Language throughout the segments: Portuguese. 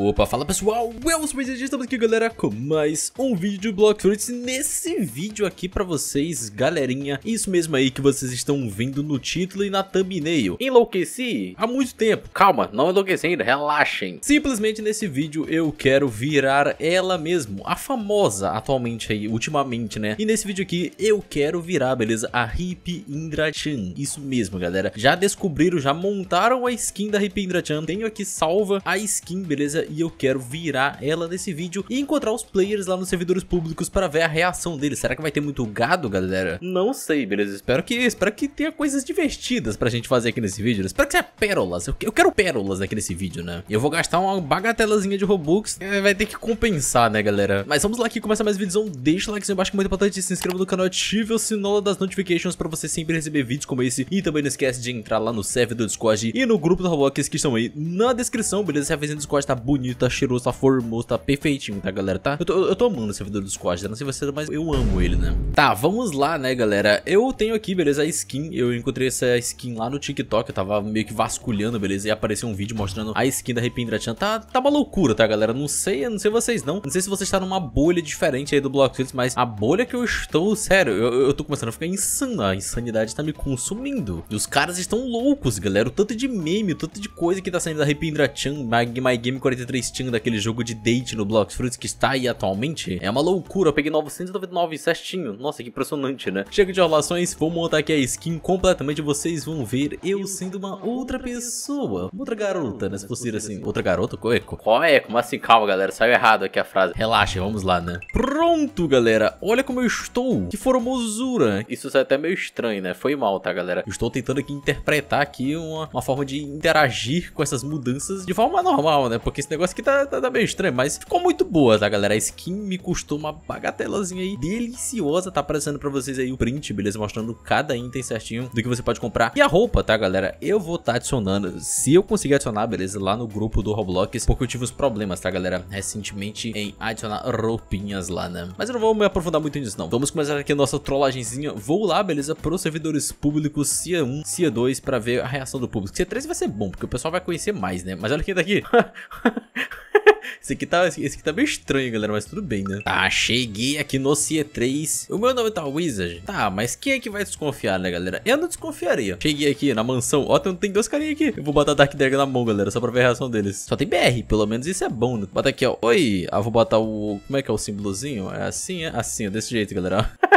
Opa, fala pessoal, eu sou o Wuizard, estamos aqui galera com mais um vídeo do Blox Fruits. Nesse vídeo aqui pra vocês, galerinha, isso mesmo aí que vocês estão vendo no título e na thumbnail. Enlouqueci há muito tempo, calma, não enlouqueci ainda, relaxem. Simplesmente nesse vídeo eu quero virar ela mesmo, a famosa atualmente aí, ultimamente né. E nesse vídeo aqui eu quero virar, beleza, a Rip_Indra-chan, isso mesmo galera. Já descobriram, já montaram a skin da Rip_Indra-chan, tenho aqui salva a skin, beleza. E eu quero virar ela nesse vídeo e encontrar os players lá nos servidores públicos para ver a reação deles. Será que vai ter muito gado, galera? Não sei, beleza. Espero que tenha coisas divertidas pra gente fazer aqui nesse vídeo. Espero que seja pérolas. Eu quero pérolas aqui nesse vídeo, né? Eu vou gastar uma bagatelazinha de Robux. Vai ter que compensar, né, galera? Mas vamos lá aqui, começa mais vídeozão. Deixa o like embaixo que é muito importante. Se inscreva no canal, ative o sinal das notificações pra você sempre receber vídeos como esse. E também não esquece de entrar lá no server do Discord e no grupo do Roblox que estão aí na descrição, beleza? Se a vezinha do Discord tá bonito, tá cheiroso, tá formoso, tá perfeitinho, tá galera, tá? Eu tô amando o servidor do Discord, né? Não sei você, mas eu amo ele, né? Tá, vamos lá, né galera? Eu tenho aqui, beleza, a skin. Eu encontrei essa skin lá no TikTok, eu tava meio que vasculhando, beleza? E apareceu um vídeo mostrando a skin da Rip_Indra-chan. Tá uma loucura, tá galera? Não sei vocês não. Não sei se você está numa bolha diferente aí do Blox Fruits, mas a bolha que eu estou, sério, eu tô começando a ficar insano. A insanidade tá me consumindo. E os caras estão loucos, galera. O tanto de meme, o tanto de coisa que tá saindo da Rip_Indra-chan, MyGame43 trechinho daquele jogo de date no Blox Fruits que está aí atualmente, é uma loucura. Eu peguei 999 certinho, nossa, que impressionante, né? Chega de relações, vou montar aqui a skin completamente, vocês vão ver eu sendo uma outra pessoa, outra garota, né, se fosse assim, outra garota, qual é? Como assim? Calma, galera, saiu errado aqui a frase, relaxa, vamos lá, né? Pronto, galera, olha como eu estou, que formosura, isso é até meio estranho, né, foi mal, tá, galera? Eu estou tentando aqui interpretar aqui uma forma de interagir com essas mudanças de forma normal, né, porque esse negócio aqui tá meio estranho, mas ficou muito boa, tá, galera? A skin me custou uma bagatelazinha aí, deliciosa. Tá aparecendo pra vocês aí o print, beleza? Mostrando cada item certinho do que você pode comprar. E a roupa, tá, galera? Eu vou tá adicionando, se eu conseguir adicionar, beleza? Lá no grupo do Roblox, porque eu tive uns problemas, tá, galera? Recentemente em adicionar roupinhas lá, né? Mas eu não vou me aprofundar muito nisso, não. Vamos começar aqui a nossa trollagenzinha. Vou lá, beleza? Pros servidores públicos, CIA 1, CIA 2, pra ver a reação do público. CIA 3 vai ser bom, porque o pessoal vai conhecer mais, né? Mas olha quem tá aqui. Esse aqui tá meio estranho, galera, mas tudo bem, né? Tá, cheguei aqui no CIA 3. O meu nome tá Wuizard. Tá, mas quem é que vai desconfiar, né, galera? Eu não desconfiaria. Cheguei aqui na mansão. Ó, tem dois carinhas aqui. Eu vou botar Dark Dragon na mão, galera, só pra ver a reação deles. Só tem BR, pelo menos isso é bom, né? Bota aqui, ó. Oi. Ah, vou botar o... Como é que é o símbolozinho? É assim, é? Assim, ó, desse jeito, galera, ó.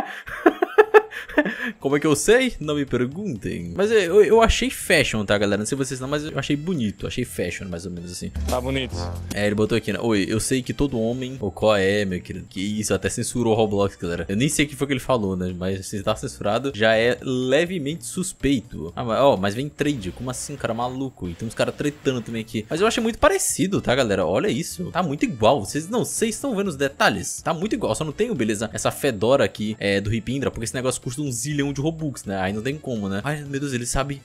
Como é que eu sei? Não me perguntem. Mas eu achei fashion, tá, galera? Não sei vocês não, mas eu achei bonito. Achei fashion, mais ou menos assim. Tá bonito. É, ele botou aqui, né? Oi, eu sei que todo homem... Ou qual é, meu querido? Que isso, até censurou o Roblox, galera. Eu nem sei o que foi que ele falou, né? Mas se tá censurado, já é levemente suspeito. Ah, mas, ó, mas vem trade. Como assim, cara? Maluco. E tem uns caras tretando também aqui. Mas eu achei muito parecido, tá, galera? Olha isso. Tá muito igual. Vocês não sei, estão vendo os detalhes? Tá muito igual. Só não tenho, beleza? Essa fedora aqui é do Rip_Indra, porque esse negócio custa um zilhão de Robux, né? Aí não tem como, né? Ai, meu Deus, ele sabe...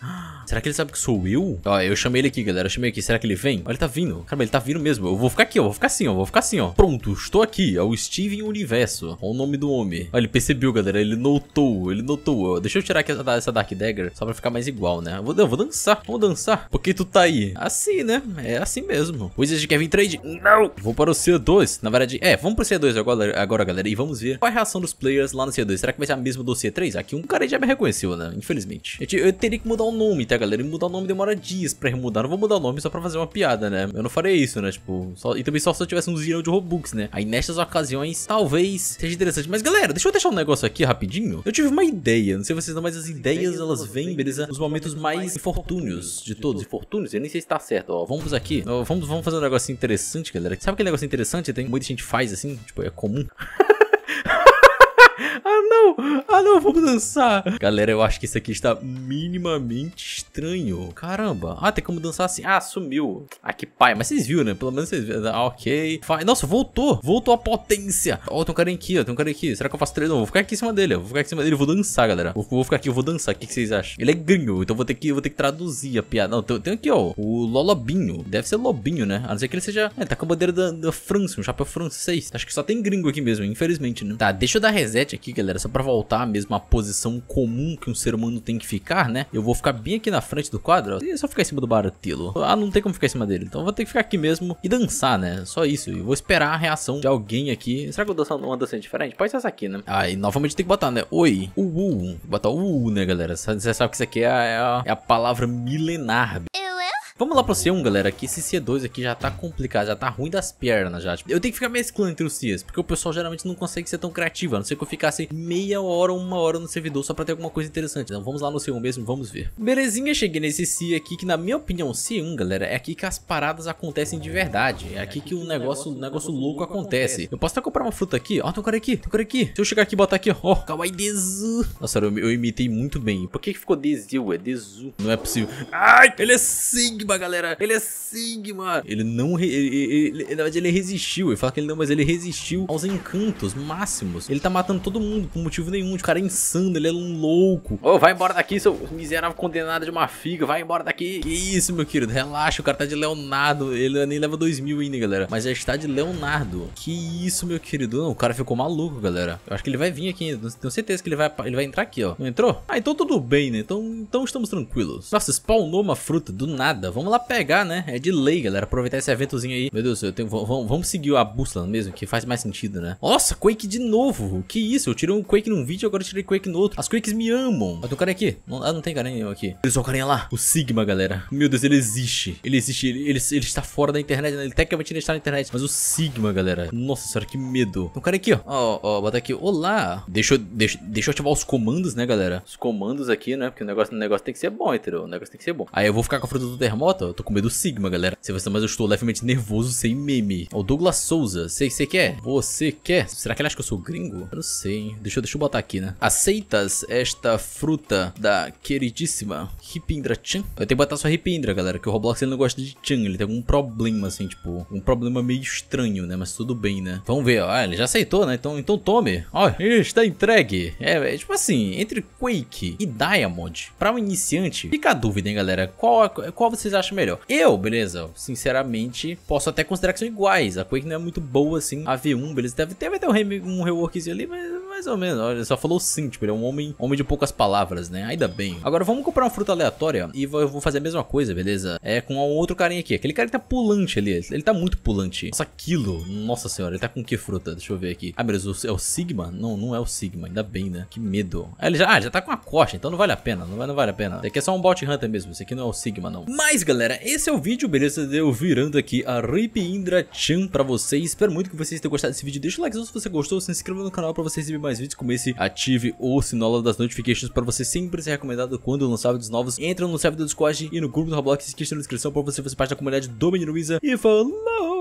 Será que ele sabe que sou eu? Ó, eu chamei ele aqui, galera. Eu chamei aqui. Será que ele vem? Olha, ele tá vindo. Caramba, ele tá vindo mesmo. Eu vou ficar aqui, ó. Vou ficar assim, ó. Vou ficar assim, ó. Pronto, estou aqui. É o Steven Universo. Olha o nome do homem. Ó, ele percebeu, galera. Ele notou. Ele notou. Deixa eu tirar aqui essa Dark Dagger só pra ficar mais igual, né? Eu vou dançar. Vamos dançar. Porque tu tá aí. Assim, né? É assim mesmo. O Wizard quer vir trade? Não! Vou para o C2. Na verdade, é. Vamos pro C2 agora, galera. E vamos ver qual é a reação dos players lá no C2. Será que vai ser a mesma do C3? Aqui um cara já me reconheceu, né? Infelizmente. Eu teria que mudar o nome, tá, galera? E mudar o nome demora dias pra mudar. Não vou mudar o nome só pra fazer uma piada, né? Eu não faria isso, né? Tipo, e também só se eu tivesse um zilhão de Robux, né? Aí nessas ocasiões, talvez seja interessante. Mas, galera, deixa eu deixar um negócio aqui rapidinho. Eu tive uma ideia. Não sei vocês não, mas as ideias, elas vêm, beleza? Nos momentos mais infortúnios de todos. Infortúnios? Eu nem sei se tá certo, ó. Vamos aqui. Ó, vamos fazer um negócio interessante, galera. Sabe aquele negócio interessante? Tem muita gente faz assim, tipo, é comum. Ah, não! Ah, não! Vamos dançar! Galera, eu acho que isso aqui está minimamente estranho. Caramba! Ah, tem como dançar assim. Ah, sumiu. Ah, que pai. Mas vocês viram, né? Pelo menos vocês viram. Ah, ok. Nossa, voltou! Voltou a potência! Ó, tem um cara aqui, ó. Tem um cara aqui. Será que eu faço treino? Não, vou ficar aqui em cima dele, ó. Vou ficar aqui em cima dele. Eu vou dançar, galera. Vou ficar aqui, eu vou dançar. O que vocês acham? Ele é gringo, então vou ter que traduzir a piada. Não, tem aqui, ó. O Lolobinho. Deve ser Lobinho, né? A não ser que ele seja... É, tá com a bandeira da França, um chapéu francês. Acho que só tem gringo aqui mesmo, infelizmente, né? Tá, deixa eu dar reset aqui, galera. segurança para voltar mesmo à posição comum que um ser humano tem que ficar, né? Eu vou ficar bem aqui na frente do quadro, ó, e é só ficar em cima do baratilo. Ah, não tem como ficar em cima dele, então eu vou ter que ficar aqui mesmo e dançar, né? Só isso, eu vou esperar a reação de alguém aqui. Será que eu vou dançar uma dança diferente? Pode ser essa aqui, né? Ah, e novamente tem que botar, né? Oi, botar o né, galera? Você sabe que isso aqui é a palavra milenar. Vamos lá pro C1, galera, que esse C2 aqui já tá complicado, já tá ruim das pernas já. Tipo, eu tenho que ficar mesclando entre os Cs, porque o pessoal geralmente não consegue ser tão criativo, a não ser que eu ficasse meia hora ou uma hora no servidor só pra ter alguma coisa interessante. Então vamos lá no C1 mesmo, vamos ver. Belezinha, cheguei nesse C aqui, que na minha opinião, C1, galera, é aqui que as paradas acontecem de verdade. É aqui que o negócio louco acontece. Eu posso até comprar uma fruta aqui, ó, tem um cara aqui, Se eu chegar aqui e botar aqui, ó, kawaii desu. Nossa, eu imitei muito bem. Por que ficou desu? É desu. Não é possível. Ai, ele é sim, galera, ele é Sigma. Ele não, ele resistiu. Eu falo que ele não, mas ele resistiu aos encantos máximos. Ele tá matando todo mundo por motivo nenhum. O cara é insano, ele é um louco. Ô, vai embora daqui, seu miserável condenado de uma figa. Vai embora daqui. Que isso, meu querido, relaxa, o cara tá de Leonardo. Ele nem leva 2000 ainda, galera, mas já está de Leonardo. Que isso, meu querido. Não, o cara ficou maluco, galera. Eu acho que ele vai vir aqui ainda. Tenho certeza que ele vai entrar aqui, ó. Não entrou? Ah, então tudo bem, né? Então estamos tranquilos. Nossa, spawnou uma fruta do nada. Vamos lá pegar, né? É de lei, galera. Aproveitar esse eventozinho aí. Meu Deus, vamos seguir a bússola mesmo, que faz mais sentido, né? Nossa, Quake de novo. Que isso? Eu tirei um Quake num vídeo, agora eu tirei Quake no outro. As Quakes me amam. Ah, tem um cara aqui. Não, ah, não tem carinha aqui. Olha só o carinha lá. O Sigma, galera. Meu Deus, ele existe. Ele está fora da internet, né? Ele tecnicamente não está na internet. Mas o Sigma, galera. Nossa senhora, que medo. Tem um cara aqui, ó. Ó, ó, bota aqui. Olá. Deixa eu ativar os comandos, né, galera? Os comandos aqui, né? Porque o negócio tem que ser bom, entendeu? O negócio tem que ser bom. Aí eu vou ficar com a fruta do termo. Eu tô com medo do Sigma, galera. Se você, mas eu estou levemente nervoso sem meme. Ó, o Douglas Souza. Você quer? Você quer? Será que ele acha que eu sou gringo? Eu não sei, hein? Deixa eu botar aqui, né? Aceitas esta fruta da queridíssima Rip_Indra-chan? Eu tenho que botar só Rip_Indra, galera, que o Roblox ele não gosta de Chan. Ele tem algum problema, assim, tipo, um problema meio estranho, né? Mas tudo bem, né? Vamos ver, ó. Ah, ele já aceitou, né? Então tome. Ó, está entregue. É tipo assim, entre Quake e Diamond, pra um iniciante, fica a dúvida, hein, galera? Qual vocês acho melhor? Eu, beleza, sinceramente posso até considerar que são iguais. A Quake não é muito boa assim, a V1, beleza, deve ter, vai ter um reworkzinho ali, mas mais ou menos. Olha, só falou sim, tipo, ele é um homem de poucas palavras, né? Ainda bem. Agora vamos comprar uma fruta aleatória e eu vou fazer a mesma coisa, beleza? É com outro carinha aqui, aquele cara que tá pulante ali, ele tá muito pulante. Nossa, aquilo, nossa senhora, ele tá com que fruta? Deixa eu ver aqui. Ah, beleza, é o Sigma? Não, não é o Sigma, ainda bem, né? Que medo. Ele já tá com a coxa, então não vale a pena, não vale a pena. Esse aqui é só um Bounty Hunter mesmo, esse aqui não é o Sigma, não. Mas, galera, esse é o vídeo, beleza? Eu virando aqui a Rip_Indra-chan pra vocês. Espero muito que vocês tenham gostado desse vídeo. Deixa o likezão se você gostou, se inscreva no canal pra você receber mais vídeos como esse. Ative o sinola das notifications pra você sempre ser recomendado quando eu lançar vídeos novos. Entra no servidor do Discord e no grupo do Roblox que está na descrição pra você fazer parte da comunidade do Menino Wuizard. E falou!